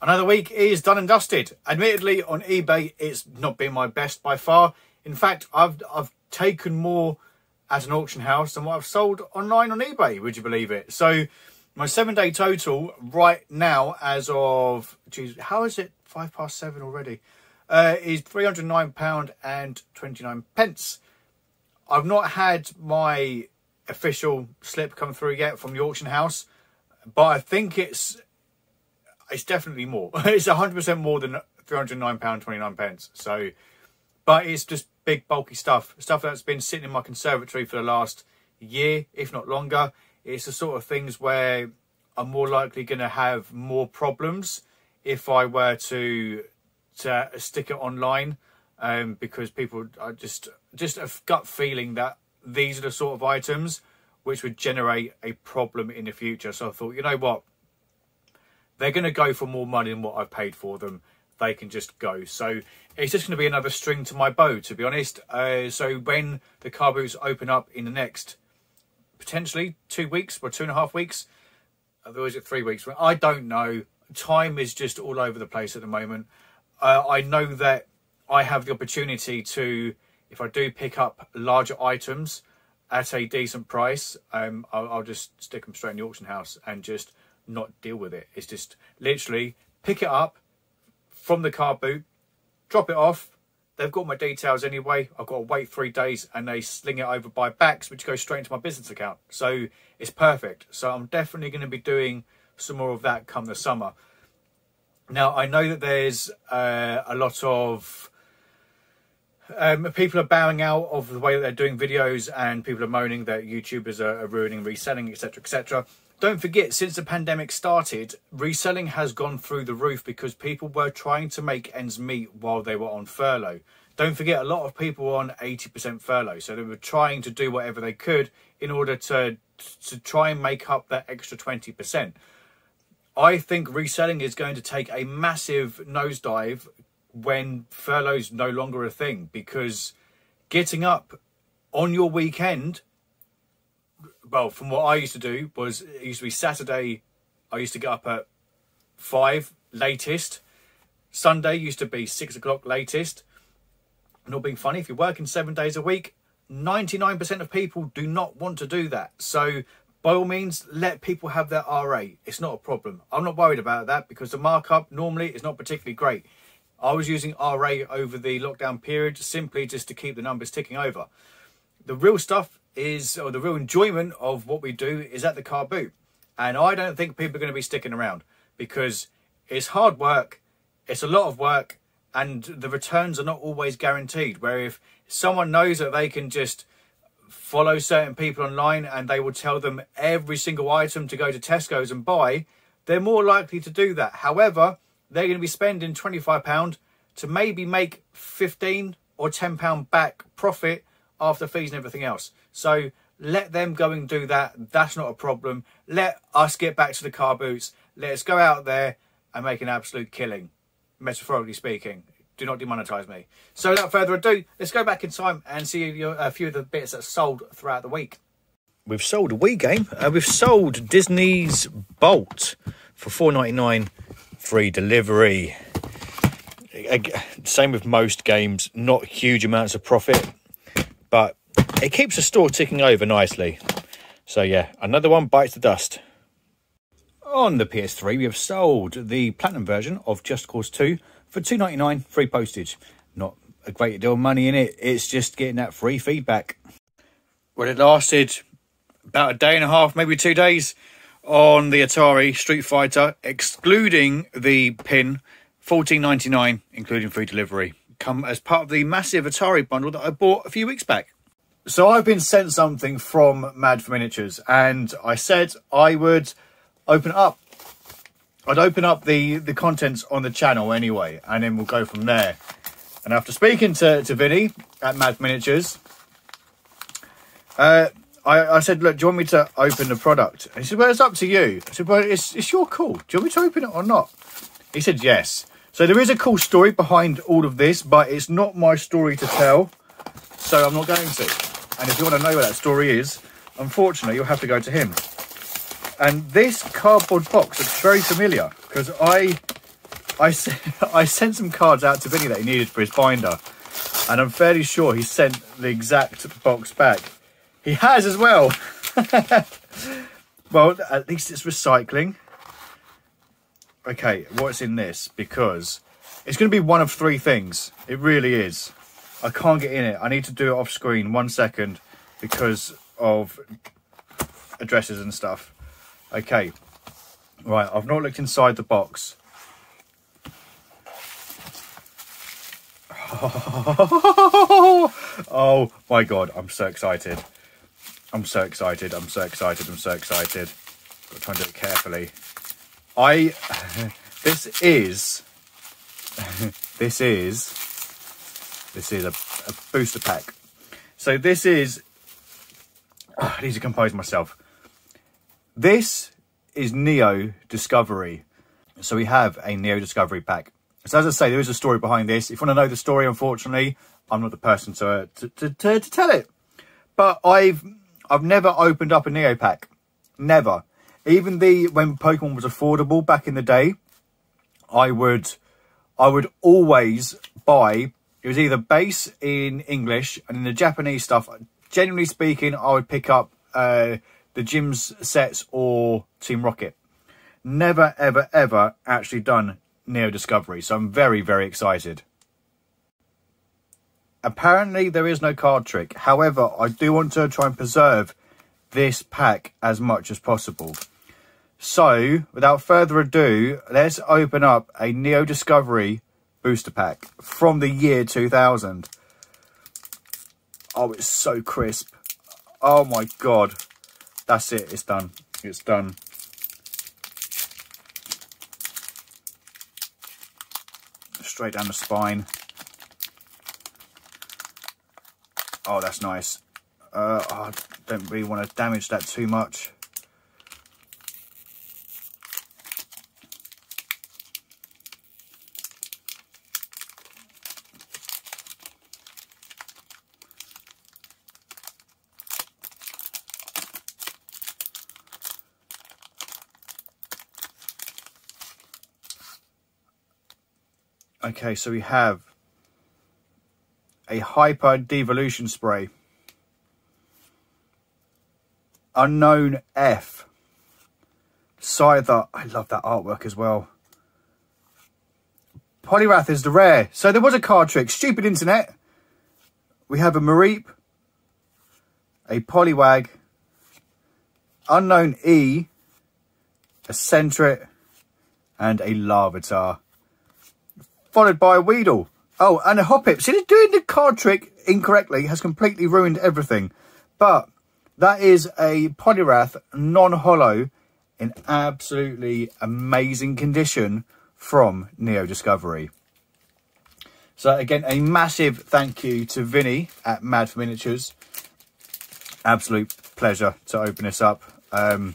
Another week is done and dusted. Admittedly, on eBay, it's not been my best by far. In fact, I've taken more at an auction house than what I've sold online on eBay, would you believe it? So my 7-day total right now as of, geez, how is it 7:05 already? Is £309.29. I've not had my official slip come through yet from the auction house, but I think it's definitely more. It's 100% more than £309.29. So, but it's just big bulky stuff that's been sitting in my conservatory for the last year, if not longer. It's the sort of things where I'm more likely going to have more problems if I were to stick it online, because people are just a gut feeling that these are the sort of items which would generate a problem in the future. So I thought, you know what, they're going to go for more money than what I've paid for them. They can just go. So it's just going to be another string to my bow, to be honest. So when the car boots open up in the next potentially 2 weeks or 2.5 weeks, or is it 3 weeks? I don't know. Time is just all over the place at the moment. I know that I have the opportunity to, if I do pick up larger items at a decent price, I'll just stick them straight in the auction house and just not deal with it. It's just literally pick it up from the car boot, drop it off. They've got my details anyway. I've got to wait 3 days and they sling it over by backs, which goes straight into my business account. So it's perfect. So I'm definitely going to be doing some more of that come the summer. Now, I know that there's a lot of people are bowing out of the way that they're doing videos, and people are moaning that YouTubers are ruining reselling, etc., etc. Don't forget, since the pandemic started, reselling has gone through the roof because people were trying to make ends meet while they were on furlough. Don't forget, a lot of people were on 80% furlough, so they were trying to do whatever they could in order to try and make up that extra 20%. I think reselling is going to take a massive nosedive when furlough's no longer a thing, because getting up on your weekend, well, from what I used to do was, it used to be Saturday, I used to get up at 5 latest. Sunday used to be 6 o'clock latest. Not being funny, if you're working 7 days a week, 99% of people do not want to do that. So by all means, let people have their RA. It's not a problem. I'm not worried about that because the markup normally is not particularly great. I was using RA over the lockdown period simply just to keep the numbers ticking over. The real stuff is, or the real enjoyment of what we do is at the car boot. And I don't think people are going to be sticking around because it's hard work, it's a lot of work, and the returns are not always guaranteed. Where if someone knows that they can just follow certain people online and they will tell them every single item to go to Tesco's and buy, they're more likely to do that. However, they're going to be spending £25 to maybe make £15 or £10 back profit after fees and everything else. So let them go and do that. That's not a problem. Let us get back to the car boots. Let us go out there and make an absolute killing, metaphorically speaking. Do not demonetize me. So without further ado, let's go back in time and see a few of the bits that sold throughout the week. We've sold a Wii game. We've sold Disney's Bolt for £4.99. Free delivery. Same with most games, not huge amounts of profit, but it keeps the store ticking over nicely. So yeah, another one bites the dust. On the PS3, we have sold the platinum version of Just Cause 2 for £2.99 free postage. Not a great deal of money in it, it's just getting that free feedback. Well, it lasted about a day and a half, maybe 2 days. On the Atari Street Fighter, excluding the pin, £14.99, including free delivery. Come as part of the massive Atari bundle that I bought a few weeks back. So I've been sent something from Mad for Miniatures, and I said I would open up. I'd open up the contents on the channel anyway, and then we'll go from there. And after speaking to Vinnie at Mad for Miniatures, I said, look, do you want me to open the product? And he said, well, it's up to you. I said, well, it's your call. Do you want me to open it or not? He said, yes. So there is a cool story behind all of this, but it's not my story to tell, so I'm not going to. And if you want to know what that story is, unfortunately, you'll have to go to him. And this cardboard box looks very familiar because I I sent some cards out to Vinnie that he needed for his binder, and I'm fairly sure he sent the exact box back. He has as well. Well, at least it's recycling. Okay, what's in this? Because it's going to be one of three things. It really is. I can't get in it. I need to do it off screen 1 second because of addresses and stuff. Okay. Right, I've not looked inside the box. Oh my god, I'm so excited. I'm so excited, I'm so excited, I'm so excited. Got to try and do it carefully. This is... This is a booster pack. So this is... I need to compose myself. This is Neo Discovery. So we have a Neo Discovery pack. So as I say, there is a story behind this. If you want to know the story, unfortunately, I'm not the person to tell it. But I've never opened up a Neo pack. Never. Even when Pokemon was affordable back in the day, I would always buy. It was either base in English and in the Japanese stuff. Generally speaking, I would pick up the Gym's sets or Team Rocket. Never, ever, ever actually done Neo Discovery, so I'm very, very excited. Apparently, there is no card trick. However, I do want to try and preserve this pack as much as possible. So, without further ado, let's open up a Neo Discovery booster pack from the year 2000. Oh, it's so crisp. Oh my god. That's it. It's done. It's done. Straight down the spine. Oh, that's nice. I don't really want to damage that too much. Okay, so we have a Hyper Devolution Spray. Unknown F. Scyther. I love that artwork as well. Poliwrath is the rare. So there was a card trick. Stupid internet. We have a Mareep. A Poliwag. Unknown E. A Sentret. And a Larvitar. Followed by a Weedle. Oh, and a Hoppip. See, doing the card trick incorrectly has completely ruined everything. But that is a Poliwrath non-holo in absolutely amazing condition from Neo Discovery. So again, a massive thank you to Vinnie at Mad for Miniatures. Absolute pleasure to open this up. I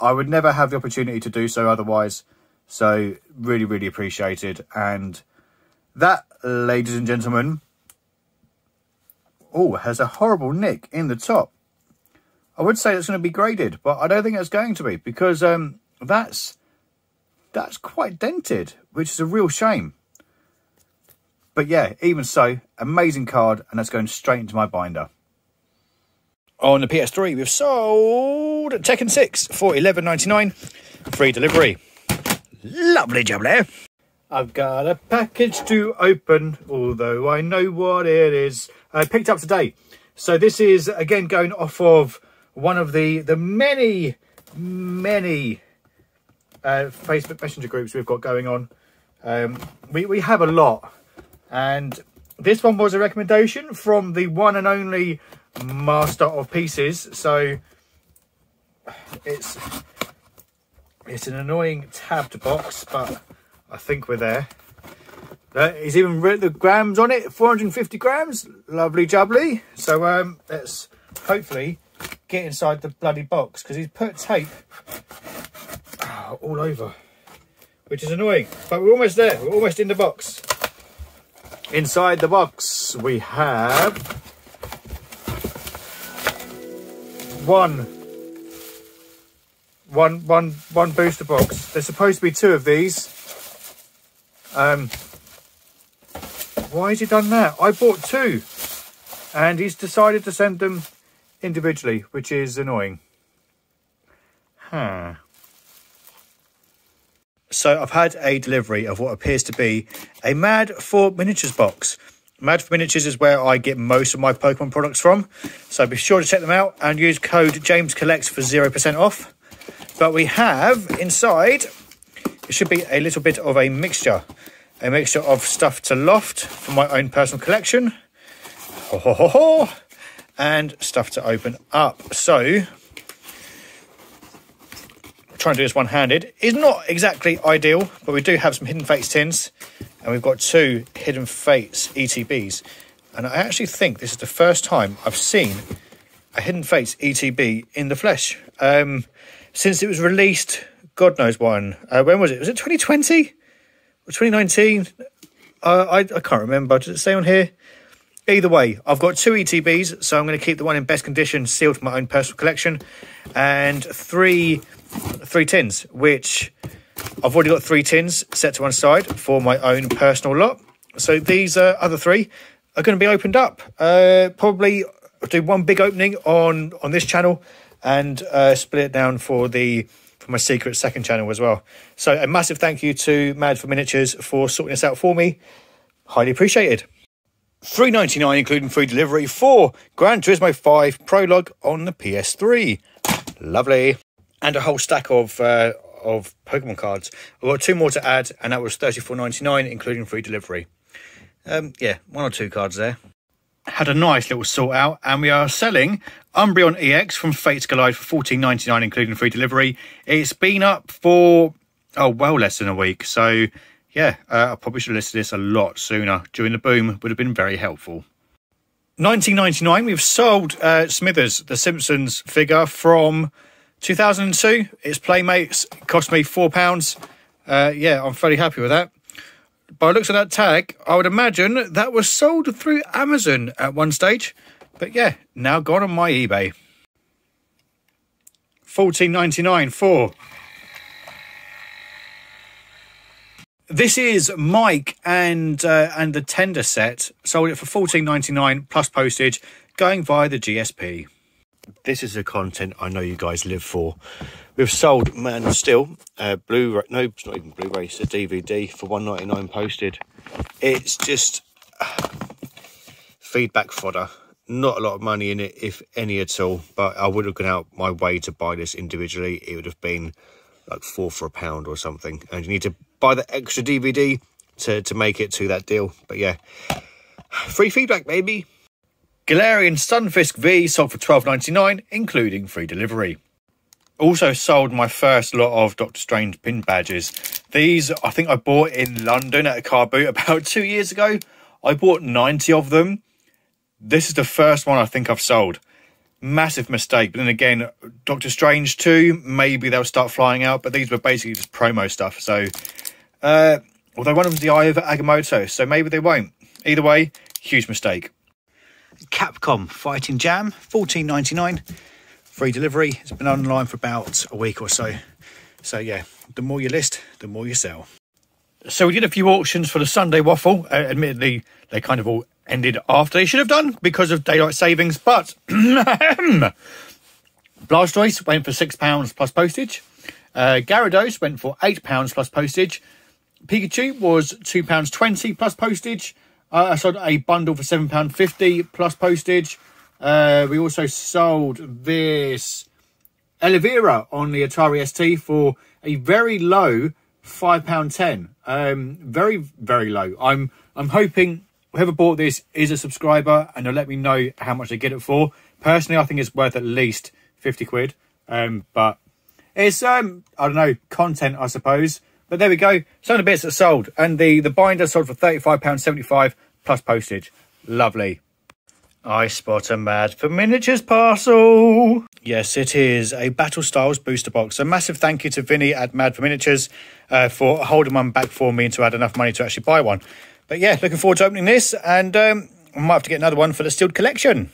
would never have the opportunity to do so otherwise. So really, really appreciated. And that, ladies and gentlemen, oh, has a horrible nick in the top. I would say it's going to be graded, but I don't think it's going to be because that's quite dented, which is a real shame. But yeah, even so, amazing card, and that's going straight into my binder. On the PS3, we've sold Tekken 6 for £11.99, free delivery. Lovely jubbly. I've got a package to open, although I know what it is. I picked up today. So this is, again, going off of one of the many, many Facebook Messenger groups we've got going on. We have a lot. And this one was a recommendation from the one and only Master of Pieces. So it's an annoying tabbed box, but I think we're there. He's even written the grams on it, 450 grams. Lovely jubbly. So let's hopefully get inside the bloody box because he's put tape all over, which is annoying. But we're almost there. We're almost in the box. Inside the box, we have One booster box. There's supposed to be two of these. Why has he done that? I bought two, and he's decided to send them individually, which is annoying. Huh. So I've had a delivery of what appears to be a Mad for Miniatures box. Mad for Miniatures is where I get most of my Pokemon products from, so be sure to check them out and use code James Collects for 0% off. But we have inside, it should be a little bit of a mixture of stuff to loft for my own personal collection, and stuff to open up. So trying to do this one-handed is not exactly ideal, but we do have some Hidden Fates tins, and we've got two Hidden Fates ETBs, and I actually think this is the first time I've seen a Hidden Fates ETB in the flesh since it was released. God knows when. When was it? Was it 2020 or 2019? I can't remember. Does it say on here? Either way, I've got two ETBs, so I'm going to keep the one in best condition sealed for my own personal collection, and three tins, which I've already got three tins set to one side for my own personal lot. So these other three are going to be opened up. Probably do one big opening on this channel, and split it down for my secret second channel as well. So a massive thank you to Mad for Miniatures for sorting this out for me. Highly appreciated. $3.99 including free delivery for Gran Turismo 5 Prologue on the PS3. Lovely. And a whole stack of Pokemon cards. I've got two more to add, and that was $34.99, including free delivery. Yeah, one or two cards there. Had a nice little sort out, and we are selling Umbreon EX from Fates Collide for $14.99, including free delivery. It's been up for, oh, well less than a week. So, yeah, I probably should have listed this a lot sooner. During the boom would have been very helpful. $19.99, we've sold Smithers, the Simpsons figure from 2002, it's Playmates, cost me £4. Yeah, I'm fairly happy with that. By the looks of that tag, I would imagine that was sold through Amazon at one stage. But yeah, now gone on my eBay. $14.99 for... This is Mike and the Tender set. Sold it for $14.99 plus postage, going via the GSP. This is the content I know you guys live for. We've sold Man of Steel, Blu-ray, no, it's not even Blu-ray, it's a DVD for $1.99 posted. It's just feedback fodder. Not a lot of money in it, if any at all, but I would have gone out my way to buy this individually. It would have been like £4 for £1 or something, and you need to buy the extra DVD to make it to that deal. But yeah, free feedback, baby. Galarian Stunfisk V sold for $12.99, including free delivery. Also sold my first lot of Doctor Strange pin badges. These I think I bought in London at a car boot about 2 years ago. I bought 90 of them. This is the first one I think I've sold. Massive mistake. But then again, Doctor Strange 2, maybe they'll start flying out. But these were basically just promo stuff. So, although one of them's the Eye of Agamotto, so maybe they won't. Either way, huge mistake. Capcom Fighting Jam, $14.99, free delivery. It's been online for about a week or so. So yeah, the more you list, the more you sell. So we did a few auctions for the Sunday waffle. Admittedly, they kind of all ended after they should have done because of daylight savings, but Blastoise went for £6 plus postage. Gyarados went for £8 plus postage. Pikachu was £2.20 plus postage. I sold a bundle for £7.50 plus postage. We also sold this Elevera on the Atari ST for a very low £5.10. Very, very low. I'm hoping whoever bought this is a subscriber and they'll let me know how much they get it for. Personally, I think it's worth at least 50 quid. But it's, I don't know, content, I suppose. But there we go, some of the bits that sold, and the binder sold for £35.75 plus postage. Lovely. I spot a Mad for Miniatures parcel. Yes, it is a Battle Styles booster box. A massive thank you to Vinnie at Mad for Miniatures for holding one back for me until I had enough money to actually buy one. But yeah, looking forward to opening this, and I might have to get another one for the sealed collection.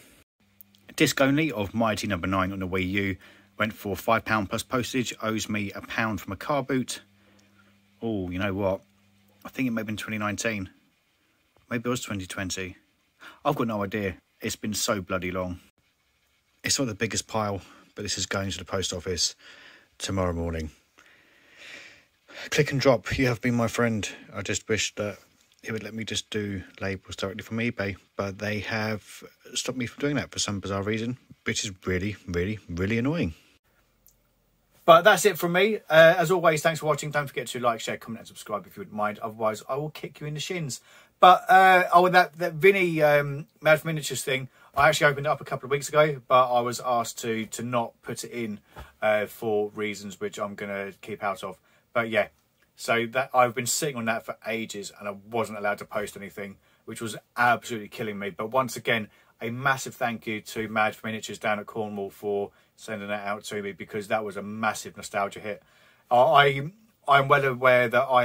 Disc only of Mighty No. 9 on the Wii U. Went for £5 plus postage, owes me £1 from a car boot. Oh, you know what? I think it may have been 2019. Maybe it was 2020. I've got no idea. It's been so bloody long. It's not the biggest pile, but this is going to the post office tomorrow morning. Click and drop. You have been my friend. I just wish that it would let me just do labels directly from eBay, but they have stopped me from doing that for some bizarre reason, which is really, really, really annoying. But that's it from me. As always, thanks for watching. Don't forget to like, share, comment and subscribe if you wouldn't mind. Otherwise, I will kick you in the shins. But, oh, that Vinnie Mad for Miniatures thing, I actually opened it up a couple of weeks ago, but I was asked to not put it in for reasons which I'm going to keep out of. But, yeah, so that I've been sitting on that for ages and I wasn't allowed to post anything, which was absolutely killing me. But once again, a massive thank you to Mad for Miniatures down at Cornwall for sending that out to me, because that was a massive nostalgia hit. I'm well aware that I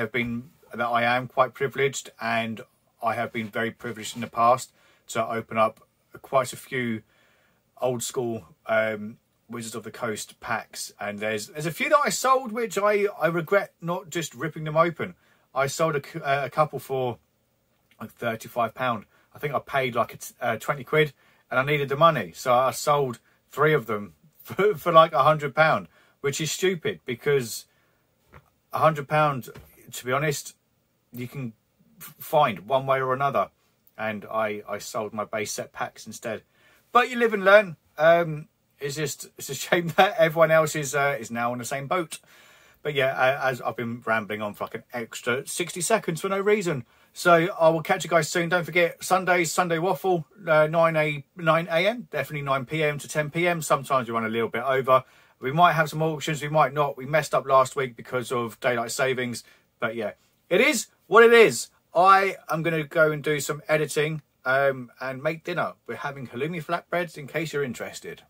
am quite privileged, and I have been very privileged in the past to open up quite a few old school Wizards of the Coast packs, and there's a few that I sold which I regret not just ripping them open. I sold a couple for like £35. I think I paid like 20 quid and I needed the money, so I sold 3 of them for like £100, which is stupid, because £100, to be honest, you can find one way or another, and I sold my base set packs instead. But you live and learn. It's a shame that everyone else is now on the same boat. But yeah, as I've been rambling on for like an extra 60 seconds for no reason. So I will catch you guys soon. Don't forget, Sundays, Sunday Waffle, 9am, definitely 9pm to 10pm. Sometimes we run a little bit over. We might have some auctions, we might not. We messed up last week because of daylight savings. But yeah, it is what it is. I am going to go and do some editing and make dinner. We're having halloumi flatbreads in case you're interested.